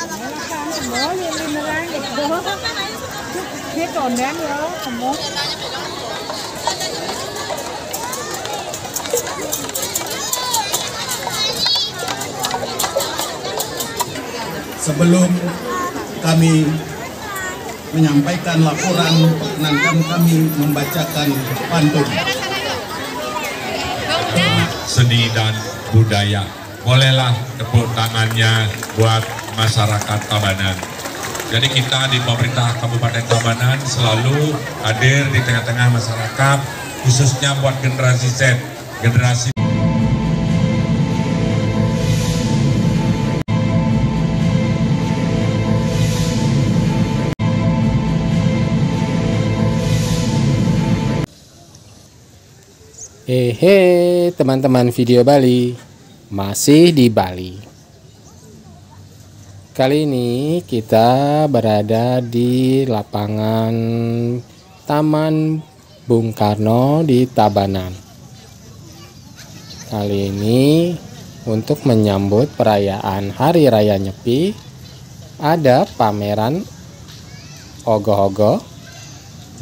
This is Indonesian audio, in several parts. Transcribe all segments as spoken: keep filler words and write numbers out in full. Sebelum kami menyampaikan laporan, perkenankan kami membacakan pantun seni dan budaya. Bolehlah tepuk tangannya buat masyarakat Tabanan. Jadi kita di pemerintah Kabupaten Tabanan selalu hadir di tengah-tengah masyarakat, khususnya buat generasi Z, generasi Hehe, teman-teman video Bali, masih di Bali. Kali ini kita berada di lapangan Taman Bung Karno di Tabanan. Kali ini untuk menyambut perayaan Hari Raya Nyepi, ada pameran ogoh-ogoh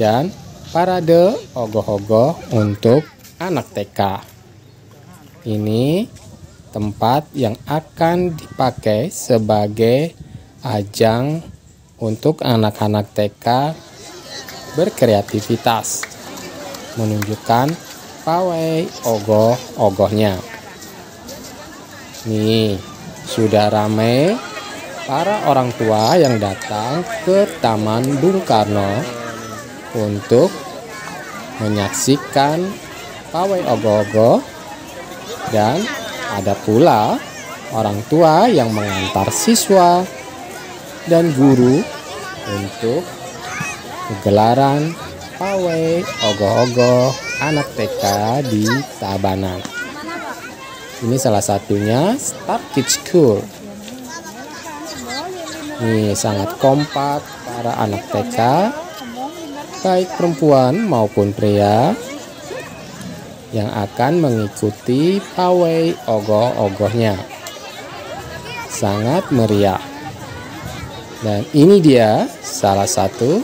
dan parade ogoh-ogoh untuk anak T K. Ini tempat yang akan dipakai sebagai ajang untuk anak-anak T K berkreativitas, menunjukkan pawai ogoh-ogohnya. Nih, sudah ramai para orang tua yang datang ke Taman Bung Karno untuk menyaksikan pawai ogoh-ogoh, dan ada pula orang tua yang mengantar siswa dan guru untuk gelaran pawai ogoh-ogoh anak T K di Tabanan. Ini salah satunya Star Kids School. Ini sangat kompak para anak T K, baik perempuan maupun pria, yang akan mengikuti pawai ogoh-ogohnya. Sangat meriah. Dan ini dia salah satu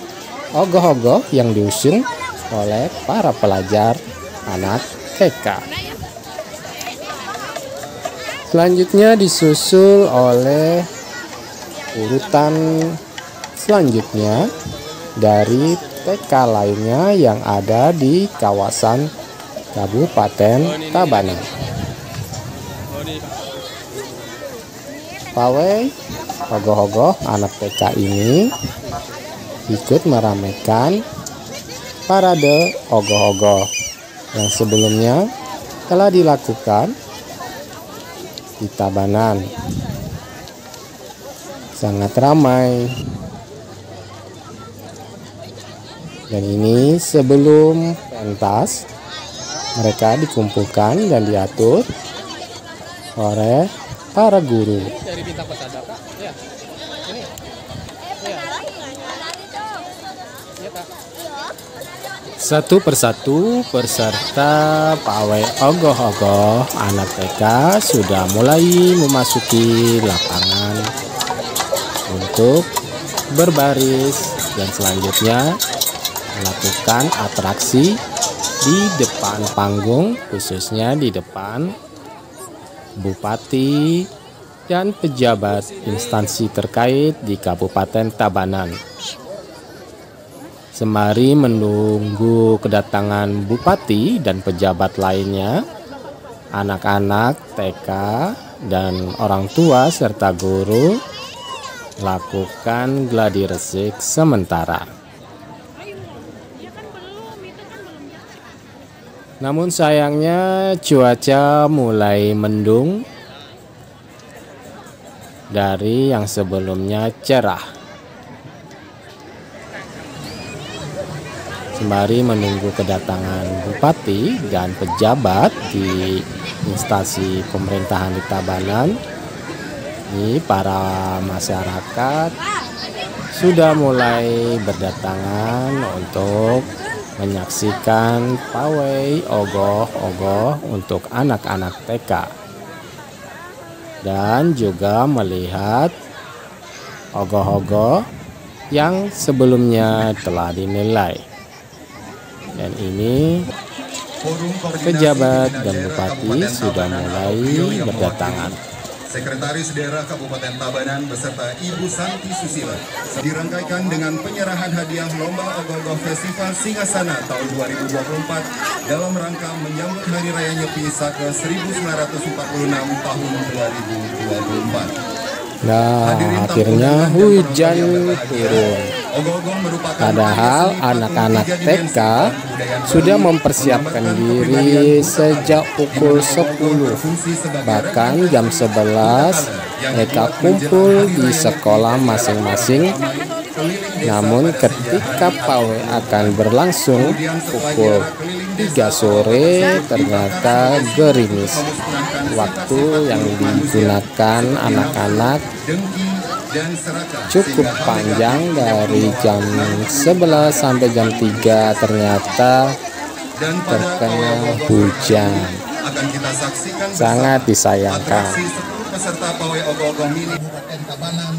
ogoh-ogoh yang diusung oleh para pelajar anak T K. Selanjutnya disusul oleh urutan selanjutnya dari T K lainnya yang ada di kawasan Kabupaten Tabanan. Pawai ogoh-ogoh anak T K ini ikut meramaikan parade ogoh-ogoh yang sebelumnya telah dilakukan di Tabanan. Sangat ramai. Dan ini sebelum pentas, mereka dikumpulkan dan diatur oleh para guru. Satu persatu peserta pawai ogoh-ogoh anak T K sudah mulai memasuki lapangan untuk berbaris dan selanjutnya melakukan atraksi di depan panggung, khususnya di depan Bupati dan pejabat instansi terkait di Kabupaten Tabanan. Sembari menunggu kedatangan Bupati dan pejabat lainnya, anak-anak T K dan orang tua serta guru lakukan gladi resik sementara. Namun sayangnya cuaca mulai mendung dari yang sebelumnya cerah. Sembari menunggu kedatangan Bupati dan pejabat di instansi pemerintahan di Tabanan, ini para masyarakat sudah mulai berdatangan untuk menyaksikan pawai ogoh-ogoh untuk anak-anak T K dan juga melihat ogoh-ogoh yang sebelumnya telah dinilai. Dan ini pejabat dan bupati sudah mulai berdatangan. Sekretaris Daerah Kabupaten Tabanan beserta Ibu Santi Susila dirangkaikan dengan penyerahan hadiah Lomba Ogoh-ogoh Festival Singgasana tahun dua ribu dua puluh empat dalam rangka menyambut Hari Raya Nyepi Saka seribu sembilan ratus empat puluh enam tahun dua ribu dua puluh empat. Nah, akhirnya hujan turun. Padahal anak-anak T K sudah mempersiapkan diri sejak pukul sepuluh, bahkan jam sebelas mereka kumpul di sekolah masing-masing. Namun ketika pawai akan berlangsung pukul tiga sore ternyata gerimis. Waktu yang digunakan anak-anak cukup panjang, dari jam sebelas sampai jam tiga ternyata terkena hujan. Sangat disayangkan. Peserta pawai ogoh-ogoh milik Kabupaten Tabanan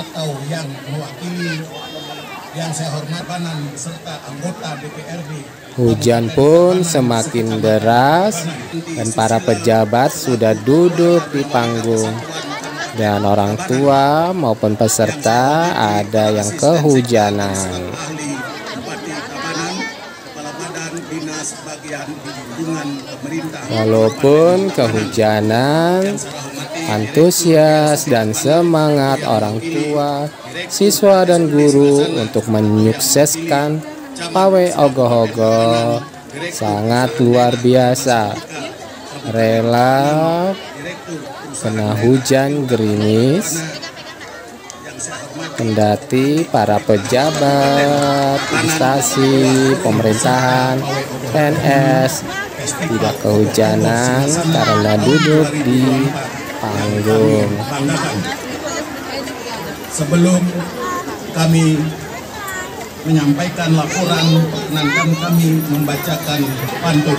atau yang mewakili yang saya hormati Tabanan serta anggota D P R D. Hujan pun semakin deras dan para pejabat sudah duduk di panggung. Dan orang tua maupun peserta ada yang kehujanan. Walaupun kehujanan, antusias dan semangat orang tua, siswa dan guru untuk menyukseskan pawai ogoh-ogoh sangat luar biasa. Rela kena hujan gerimis, kendati para pejabat, instansi, pemerintahan, P N S tidak kehujanan karena duduk di panggung. Sebelum kami menyampaikan laporan, perkenankan kami membacakan pantun.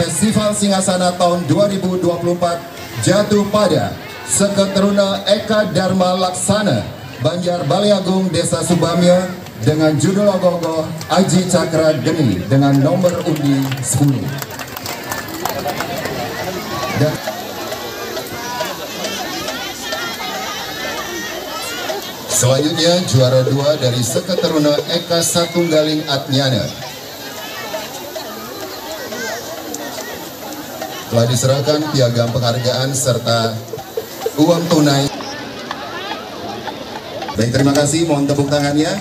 Festival Singgasana tahun dua ribu dua puluh empat jatuh pada Sekaa Teruna Eka Dharma Laksana Banjar Baliagung Desa Subamia dengan judul ogoh-ogoh Aji Cakradeni dengan nomor undi sepuluh. Dan selanjutnya juara dua dari Sekaa Teruna Eka Satunggaling Adniana. Telah diserahkan piagam penghargaan serta uang tunai. Baik, terima kasih, mohon tepuk tangannya.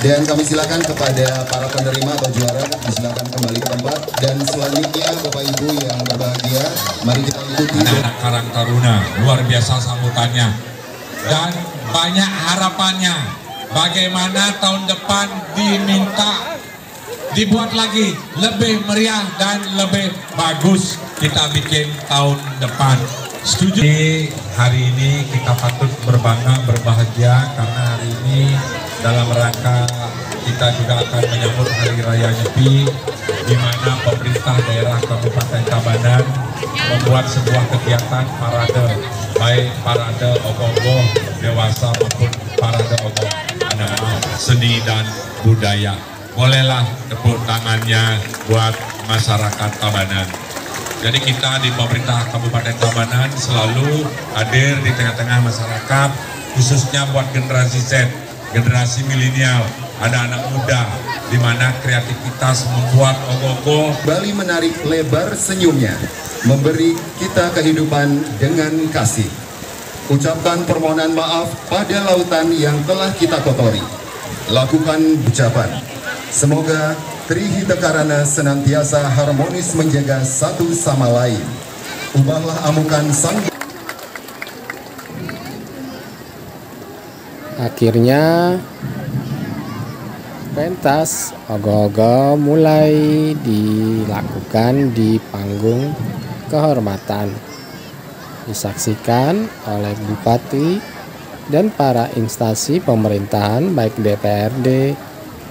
Dan kami silakan kepada para penerima atau juara, silakan kembali ke tempat. Dan selanjutnya Bapak Ibu yang berbahagia, mari kita ikuti anak-anak Karang Taruna. Luar biasa sambutannya dan banyak harapannya. Bagaimana tahun depan diminta dibuat lagi lebih meriah dan lebih bagus, kita bikin tahun depan. Setuju? Jadi, hari ini kita patut berbangga, berbahagia karena hari ini dalam rangka kita juga akan menyambut Hari Raya Nyepi, di mana pemerintah daerah Kabupaten Tabanan membuat sebuah kegiatan parade, baik parade ogoh-ogoh dewasa maupun parade ogoh anak-anak, seni dan budaya. Bolehlah tepuk tangannya buat masyarakat Tabanan. Jadi kita di pemerintah Kabupaten Tabanan selalu hadir di tengah-tengah masyarakat, khususnya buat generasi Z, generasi milenial, ada anak muda, di mana kreativitas membuat ogoh-ogoh. Bali menarik lebar senyumnya, memberi kita kehidupan dengan kasih. Ucapkan permohonan maaf pada lautan yang telah kita kotori. Lakukan ucapan. Semoga Trihita Karana senantiasa harmonis menjaga satu sama lain. Ubahlah amukan sang. Akhirnya pentas ogoh-ogoh mulai dilakukan di panggung kehormatan. Disaksikan oleh Bupati dan para instansi pemerintahan baik D P R D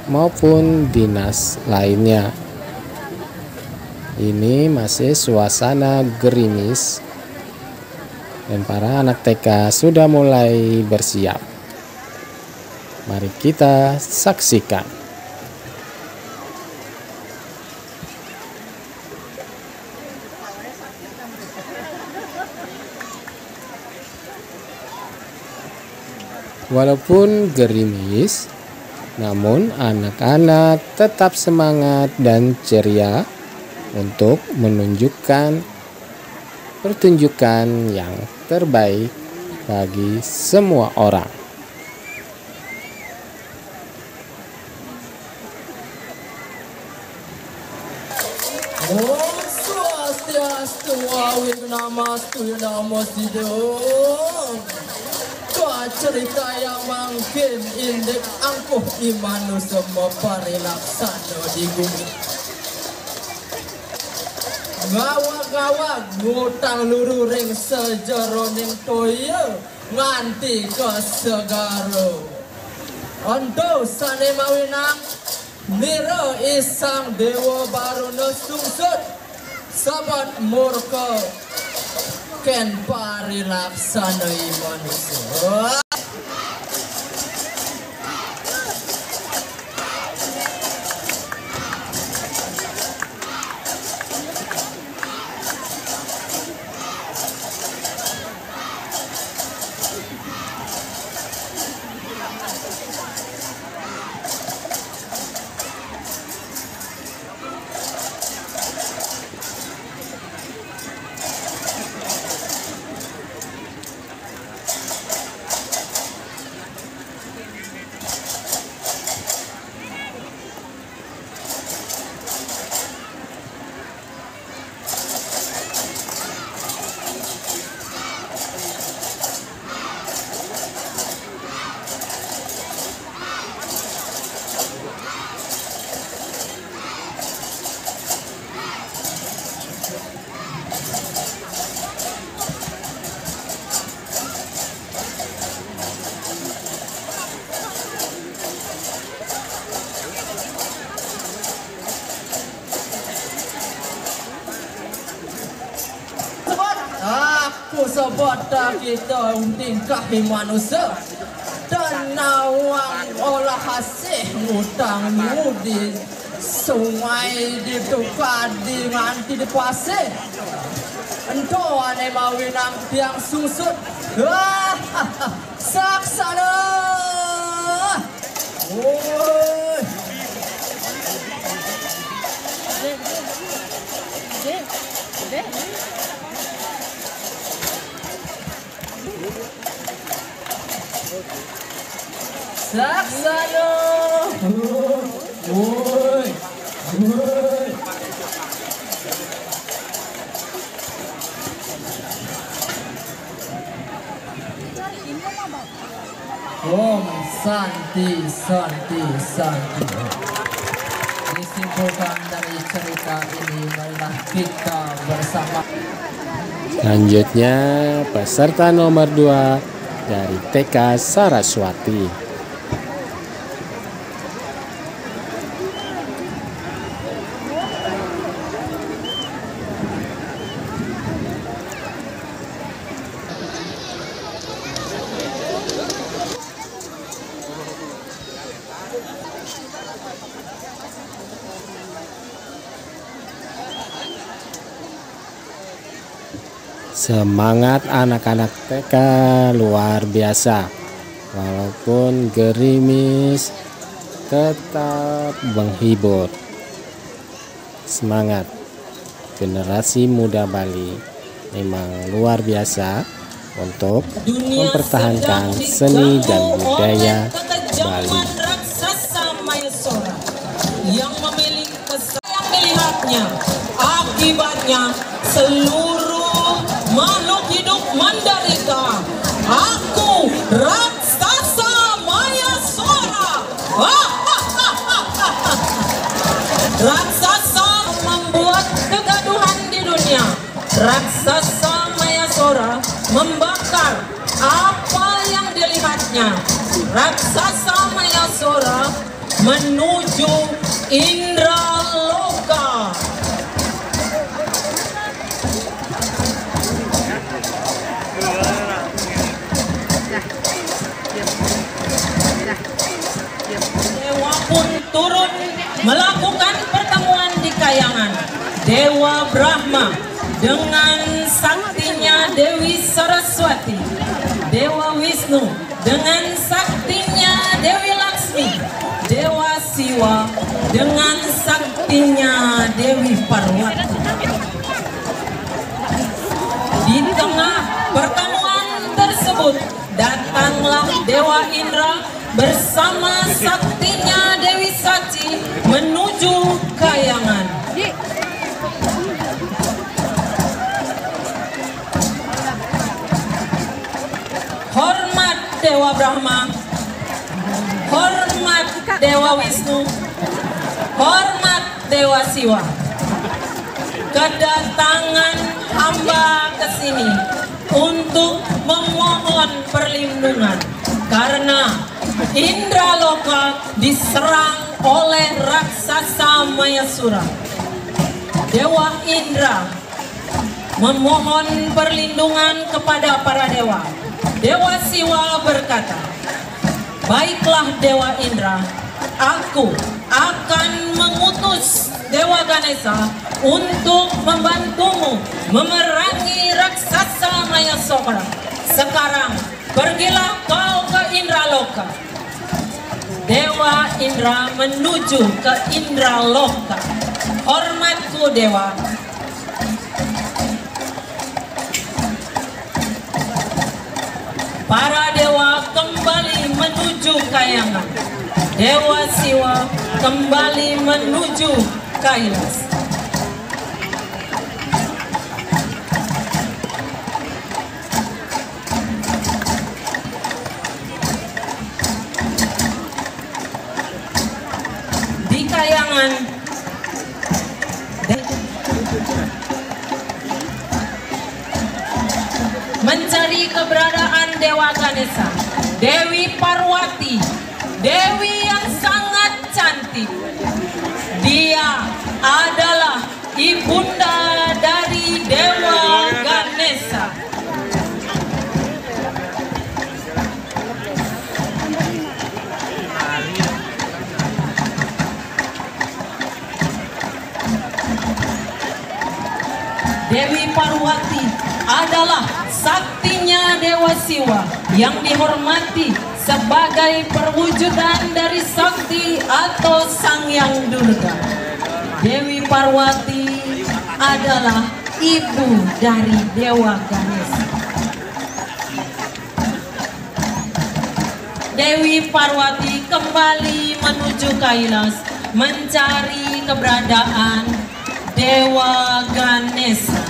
maupun dinas lainnya. Ini masih suasana gerimis dan para anak T K sudah mulai bersiap. Mari kita saksikan. Walaupun gerimis, namun anak-anak tetap semangat dan ceria untuk menunjukkan pertunjukan yang terbaik bagi semua orang. Om Swastiastu, Awit Namastu, Namasidom. Cerita yang mungkin indek angkuh imanu semua parilaksana di bumi. Gawak-gawak ngutang lururing sejeroning toyo nganti ke segaro. Ondo sane mawinang niro isang dewa baru nusungsut sabat murka ken parilaksana imanu. Sebota kita tingkahi manusia dan nawang olah hasih utang mudi sungai ditukar di nganti di pasir ento ane mawinang tiang susut saksana. Laksana. Woi. Woi. Om Santi, Santi, Santi. Disimpulkan dari cerita ini, marilah kita bersama. Selanjutnya peserta nomor dua dari T K Saraswati. Semangat anak-anak T K luar biasa. Walaupun gerimis, tetap menghibur. Semangat generasi muda Bali memang luar biasa untuk mempertahankan seni dan budaya Bali. Yang memiliki kesalahan melihatnya, akibatnya seluruh makhluk hidup menderita. Aku raksasa Mayasura. Raksasa membuat kegaduhan di dunia. Raksasa Mayasura membakar apa yang dilihatnya. Raksasa Mayasura menuju Indra Loka. pun turut melakukan pertemuan di Kayangan. Dewa Brahma dengan saktinya Dewi Saraswati, Dewa Wisnu dengan saktinya Dewi Laksmi, Dewa Siwa dengan saktinya Dewi Parwati. Di tengah pertemuan tersebut datanglah Dewa Indra bersama saktinya Dewi Sachi menuju Kayangan. Hormat Dewa Brahma, hormat Dewa Wisnu, hormat Dewa Siwa. Kedatangan hamba ke sini untuk memohon perlindungan karena Indra Loka diserang oleh raksasa Mayasura. Dewa Indra memohon perlindungan kepada para dewa. Dewa Siwa berkata, "Baiklah Dewa Indra, aku akan mengutus Dewa Ganesha untuk membantumu memerangi raksasa Mayasura. Sekarang pergilah kau ke Indra Loka." Dewa Indra menuju ke Indra Loka. Hormatku Dewa. Para dewa kembali menuju Kayangan. Dewa Siwa kembali menuju Kailas. Di Kayangan mencari keberadaan Dewa Ganesha, Dewi Parwati, Dewi yang sangat cantik. Dia adalah ibunda dari Dewa Ganesha. Dewi Parwati adalah saktinya Dewa Siwa yang dihormati sebagai perwujudan dari sakti atau Sang Yang Durga. Dewi Parwati adalah ibu dari Dewa Ganesha. Dewi Parwati kembali menuju Kailas mencari keberadaan Dewa Ganesha.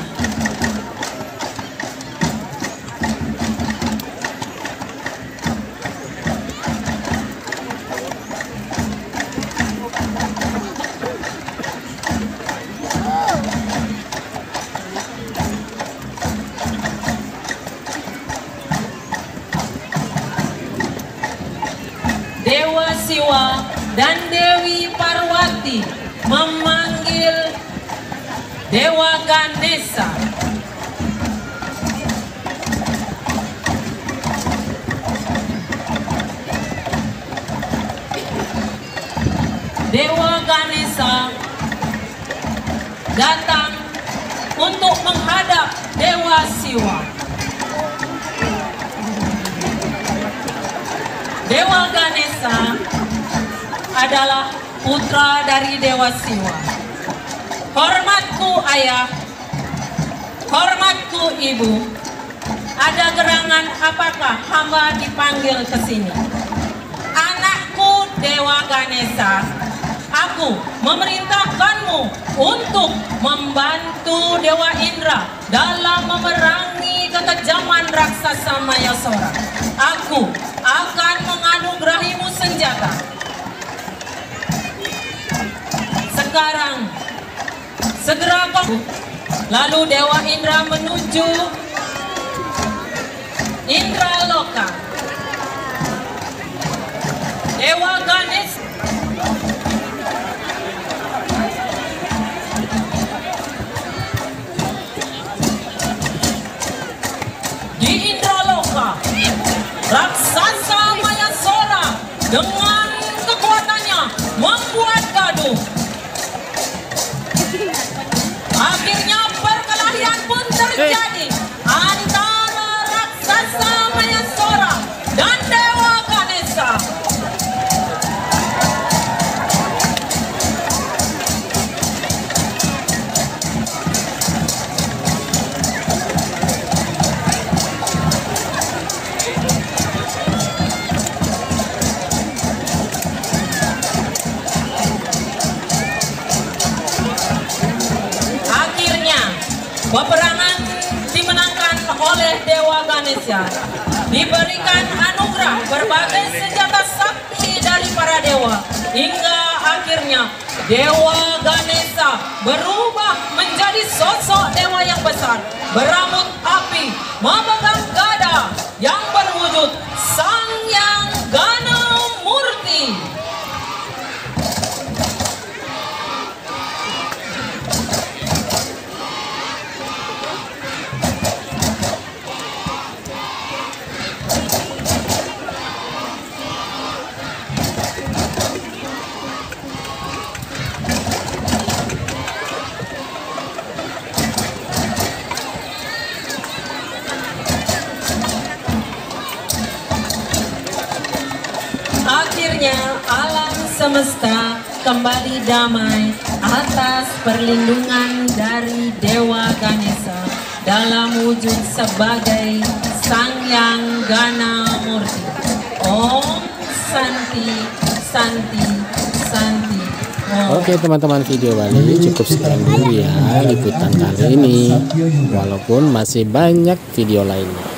Dewa Siwa dan Dewi Parwati memanggil Dewa Ganesha. Dewa Ganesha datang untuk menghadap Dewa Siwa. Dewa Ganesha adalah putra dari Dewa Siwa. Hormatku ayah, hormatku ibu. Ada gerangan apakah hamba dipanggil ke sini? Anakku Dewa Ganesha, aku memerintahkanmu untuk membantu Dewa Indra dalam memerangi kekejaman raksasa Mayasura. Aku akan menganugerahimu senjata. Sekarang segera kau. Lalu Dewa Indra menuju Indra Loka. Dewa Ganesha di Indra Loka. Raksasa Mayasura dengan kekuatannya Indonesia, diberikan anugerah berbagai senjata sakti dari para dewa, hingga akhirnya Dewa Ganesha berubah menjadi sosok dewa yang besar, berambut api, memegang gada yang berwujud Sang Yang Gana Murti. Semesta kembali damai atas perlindungan dari Dewa Ganesha dalam wujud sebagai Sang Yang Gana Murti. Om Santi, Santi, Santi. Om. Oke teman-teman, video Bali cukup sekian dulu ya liputan kali ini, walaupun masih banyak video lainnya.